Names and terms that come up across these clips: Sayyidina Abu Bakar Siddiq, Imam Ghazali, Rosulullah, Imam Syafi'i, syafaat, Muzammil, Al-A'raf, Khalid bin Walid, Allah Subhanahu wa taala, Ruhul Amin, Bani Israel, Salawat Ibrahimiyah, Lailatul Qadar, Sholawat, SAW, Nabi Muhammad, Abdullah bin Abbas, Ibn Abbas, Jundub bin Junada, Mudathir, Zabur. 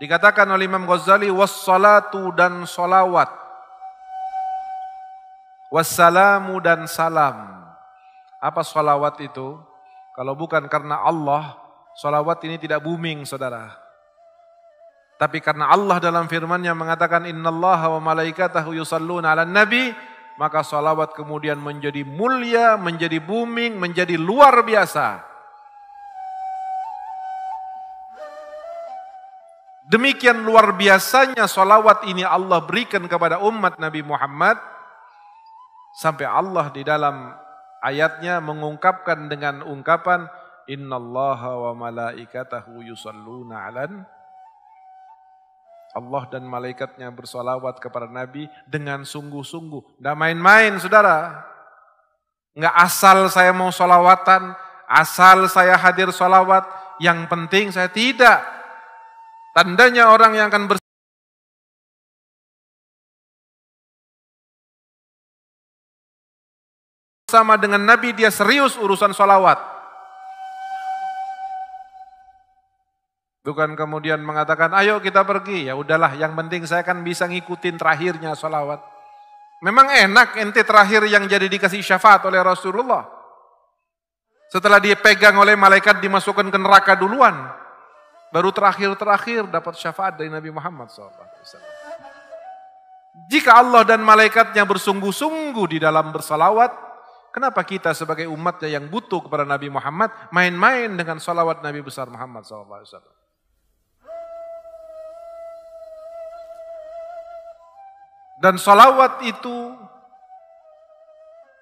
Dikatakan oleh Imam Ghazali, wassalatu dan salawat, wassalamu dan salam. Apa salawat itu? Kalau bukan karena Allah, salawat ini tidak booming, saudara. Tapi karena Allah dalam firman-Nya mengatakan, innallaha wa malaikatahu yusalluna ala nabi, maka salawat kemudian menjadi mulia, menjadi booming, menjadi luar biasa. Demikian luar biasanya salawat ini Allah berikan kepada umat Nabi Muhammad, sampai Allah di dalam ayatnya mengungkapkan dengan ungkapan, innallaha wa malaikatahu yusalluna alan. Allah dan malaikatnya bersalawat kepada Nabi dengan sungguh-sungguh. Nggak main-main, saudara. Nggak asal saya mau salawatan, asal saya hadir salawat, yang penting saya tidak. Tandanya orang yang akan bersalawat bersama dengan Nabi, dia serius urusan salawat. Bukan kemudian mengatakan, ayo kita pergi, ya udahlah yang penting saya kan bisa ngikutin terakhirnya salawat. Memang enak ente terakhir yang jadi dikasih syafaat oleh Rasulullah. Setelah dipegang oleh malaikat dimasukkan ke neraka duluan. Baru terakhir-terakhir dapat syafaat dari Nabi Muhammad SAW. Jika Allah dan malaikatnya bersungguh-sungguh di dalam bersalawat, kenapa kita sebagai umatnya yang butuh kepada Nabi Muhammad main-main dengan salawat Nabi besar Muhammad SAW? Dan salawat itu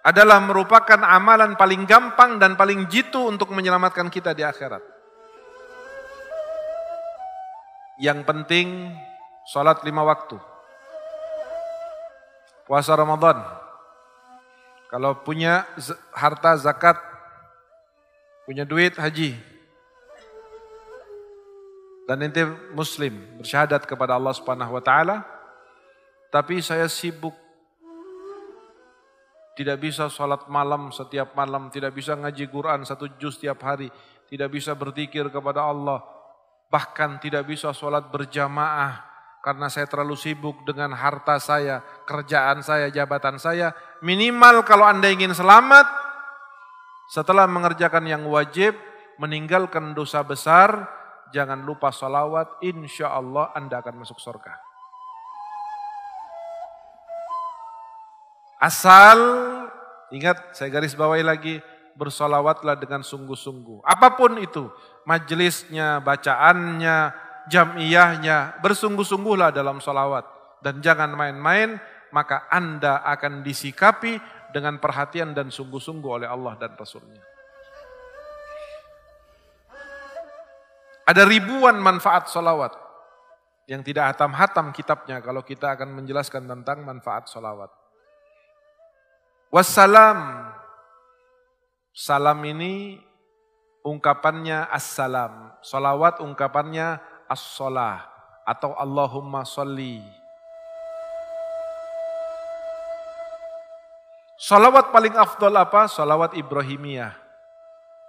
adalah merupakan amalan paling gampang dan paling jitu untuk menyelamatkan kita di akhirat. Yang penting sholat 5 waktu. Puasa Ramadan. Kalau punya harta zakat, punya duit haji. Dan ente muslim, bersyahadat kepada Allah Subhanahu wa taala. Tapi saya sibuk. Tidak bisa sholat malam setiap malam, tidak bisa ngaji Quran 1 juz setiap hari, tidak bisa berzikir kepada Allah. Bahkan tidak bisa sholat berjamaah karena saya terlalu sibuk dengan harta saya, kerjaan saya, jabatan saya. Minimal kalau Anda ingin selamat, setelah mengerjakan yang wajib, meninggalkan dosa besar, jangan lupa sholawat, insya Allah Anda akan masuk surga. Asal, ingat saya garis bawahi lagi, bersolawatlah dengan sungguh-sungguh. Apapun itu, majelisnya, bacaannya, jamiyahnya, bersungguh-sungguhlah dalam solawat. Dan jangan main-main, maka Anda akan disikapi dengan perhatian dan sungguh-sungguh oleh Allah dan Rasulnya. Ada ribuan manfaat solawat yang tidak hatam-hatam kitabnya kalau kita akan menjelaskan tentang manfaat solawat. Wassalam. Salam ini ungkapannya assalam. Salawat ungkapannya as-salah atau Allahumma sholli. Salawat paling afdal apa? Salawat Ibrahimiyah.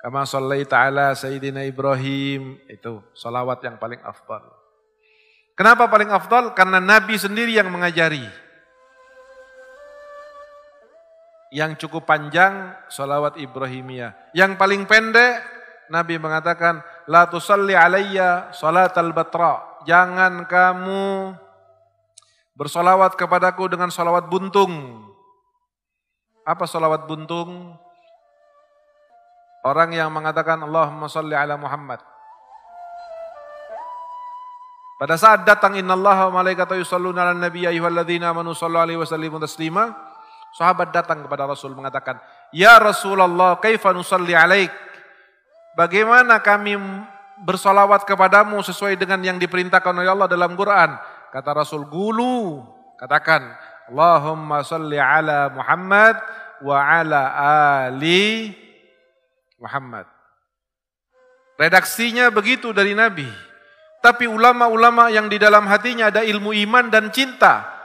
Kama shallaita ala Sayyidina Ibrahim. Itu salawat yang paling afdal. Kenapa paling afdal? Karena Nabi sendiri yang mengajari. Yang cukup panjang, salawat Ibrahimiyah. Yang paling pendek, Nabi mengatakan, la tusalli alaiya salatal batra. Jangan kamu bersolawat kepadaku dengan salawat buntung. Apa salawat buntung? Orang yang mengatakan, Allahumma salli ala Muhammad. Pada saat datang, innallaha wa malaikatahu yusalluna ala nabiyyi ayyuhalladzina amanu sallu alaihi wa sallimu taslima. Sahabat datang kepada Rasul mengatakan, ya Rasulullah, kaifa nusalli alaik? Bagaimana kami bersolawat kepadamu sesuai dengan yang diperintahkan oleh Allah dalam Quran? Kata Rasul, gulu, katakan, Allahumma salli ala Muhammad wa ala ali Muhammad. Redaksinya begitu dari Nabi. Tapi ulama-ulama yang di dalam hatinya ada ilmu iman dan cinta,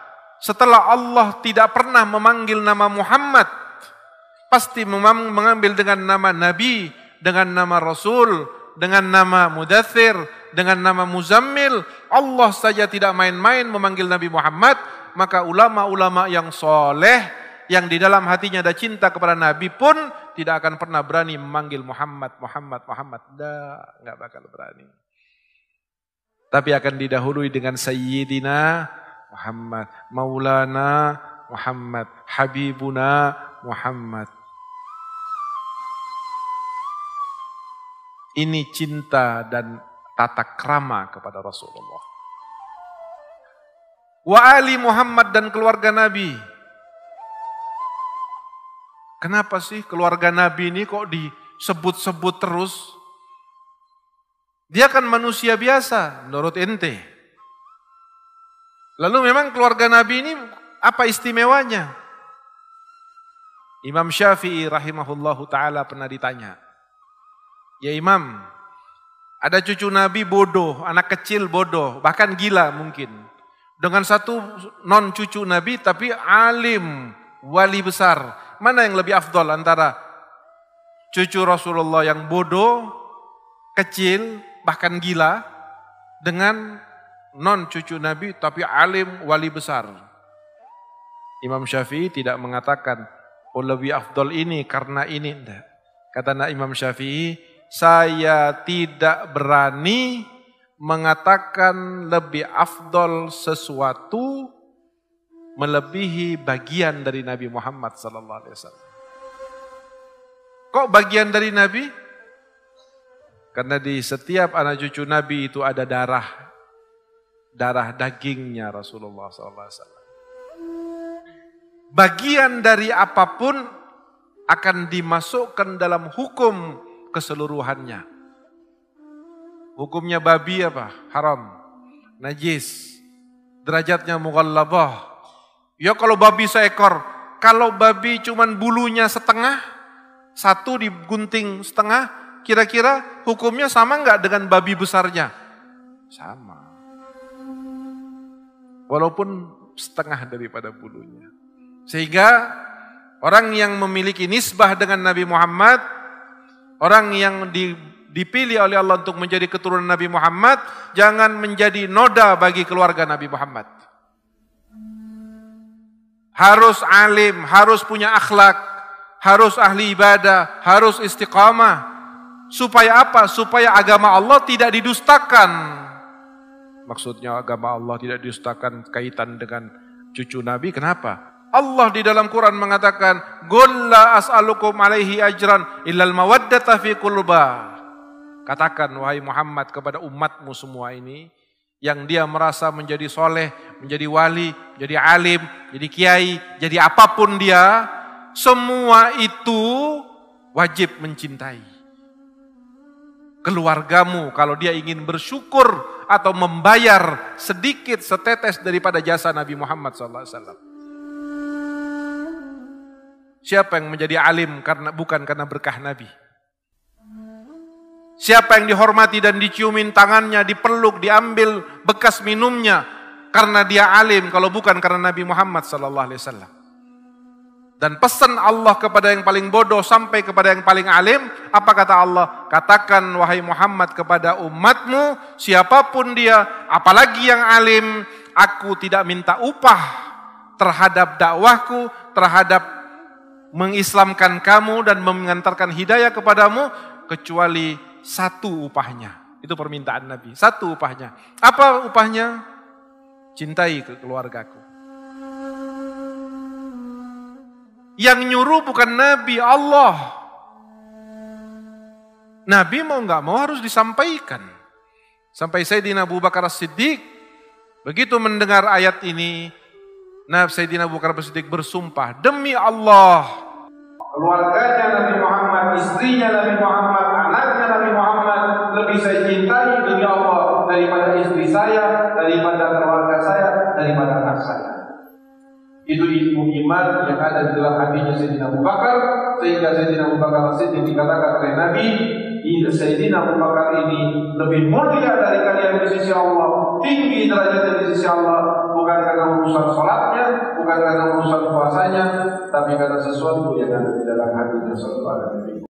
setelah Allah tidak pernah memanggil nama Muhammad, pasti mengambil dengan nama Nabi, dengan nama Rasul, dengan nama Mudathir, dengan nama Muzammil, Allah saja tidak main-main memanggil Nabi Muhammad, maka ulama-ulama yang soleh, yang di dalam hatinya ada cinta kepada Nabi pun, tidak akan pernah berani memanggil Muhammad, Muhammad, Muhammad. Nggak bakal berani. Tapi akan didahului dengan Sayyidina Muhammad, Maulana Muhammad, Habibuna Muhammad. Ini cinta dan tata krama kepada Rasulullah. Wa ali Muhammad dan keluarga Nabi. Kenapa sih keluarga Nabi ini kok disebut-sebut terus? Dia kan manusia biasa menurut ente. Lalu memang keluarga Nabi ini apa istimewanya? Imam Syafi'i rahimahullahu taala pernah ditanya, "Ya Imam, ada cucu Nabi bodoh, anak kecil bodoh, bahkan gila mungkin. Dengan satu non cucu Nabi tapi alim, wali besar. Mana yang lebih afdol antara cucu Rasulullah yang bodoh, kecil, bahkan gila dengan non cucu Nabi tapi alim, wali besar?" Imam Syafi'i tidak mengatakan, "Oh lebih afdol ini karena ini." Enggak. Kata Imam Syafi'i, "Saya tidak berani mengatakan lebih afdol sesuatu melebihi bagian dari Nabi Muhammad sallallahu alaihi wasallam." Kok bagian dari Nabi? Karena di setiap anak cucu Nabi itu ada darah dagingnya Rasulullah sallallahu alaihi wasallam. Bagian dari apapun akan dimasukkan dalam hukum keseluruhannya. Hukumnya babi apa? Haram. Najis. Derajatnya mughallabah. Ya kalau babi seekor, kalau babi cuman bulunya setengah, satu digunting setengah, kira-kira hukumnya sama nggak dengan babi besarnya? Sama. Walaupun setengah daripada bulunya. Sehingga orang yang memiliki nisbah dengan Nabi Muhammad, orang yang dipilih oleh Allah untuk menjadi keturunan Nabi Muhammad, jangan menjadi noda bagi keluarga Nabi Muhammad. Harus alim, harus punya akhlak, harus ahli ibadah, harus istiqamah. Supaya apa? Supaya agama Allah tidak didustakan. Maksudnya agama Allah tidak didustakan kaitan dengan cucu Nabi, kenapa? Allah di dalam Quran mengatakan, "Qul la as'alukum alaihi ajran illal mawaddata fi qurba." Katakan wahai Muhammad kepada umatmu semua ini, yang dia merasa menjadi soleh, menjadi wali, menjadi alim, jadi kiai, jadi apapun dia, semua itu wajib mencintai keluargamu kalau dia ingin bersyukur atau membayar sedikit setetes daripada jasa Nabi Muhammad sallallahu alaihi wasallam. Siapa yang menjadi alim bukan karena berkah Nabi? Siapa yang dihormati dan diciumin tangannya, dipeluk, diambil bekas minumnya karena dia alim kalau bukan karena Nabi Muhammad sallallahu alaihi wasallam? Dan pesan Allah kepada yang paling bodoh sampai kepada yang paling alim, apa kata Allah? "Katakan wahai Muhammad kepada umatmu, siapapun dia, apalagi yang alim, aku tidak minta upah terhadap dakwahku, terhadap mengislamkan kamu dan mengantarkan hidayah kepadamu, kecuali satu upahnya." Itu permintaan Nabi, satu upahnya. Apa upahnya? Cintai keluargaku. Yang nyuruh bukan Nabi, Allah. Nabi mau nggak mau harus disampaikan. Sampai Sayyidina Abu Bakar Siddiq, begitu mendengar ayat ini, Sayyidina Abu Bakar Siddiq bersumpah, "Demi Allah, keluarganya Nabi Muhammad, istrinya Nabi Muhammad, anaknya Nabi Muhammad lebih saya cintai demi Allah daripada istri saya, daripada keluarga saya, daripada anak saya." Itu ilmu iman yang ada di dalam hatinya Sayyidina Abu Bakar, sehingga Sayyidina Abu Bakar Siddiq dikatakan oleh Nabi, "Sayyidina Abu Bakar ini lebih mulia dari kalian di sisi Allah, tinggi derajatnya di sisi Allah, bukan karena urusan sholatnya, bukan karena urusan puasanya, tapi karena sesuatu yang ada di dalam hatinya."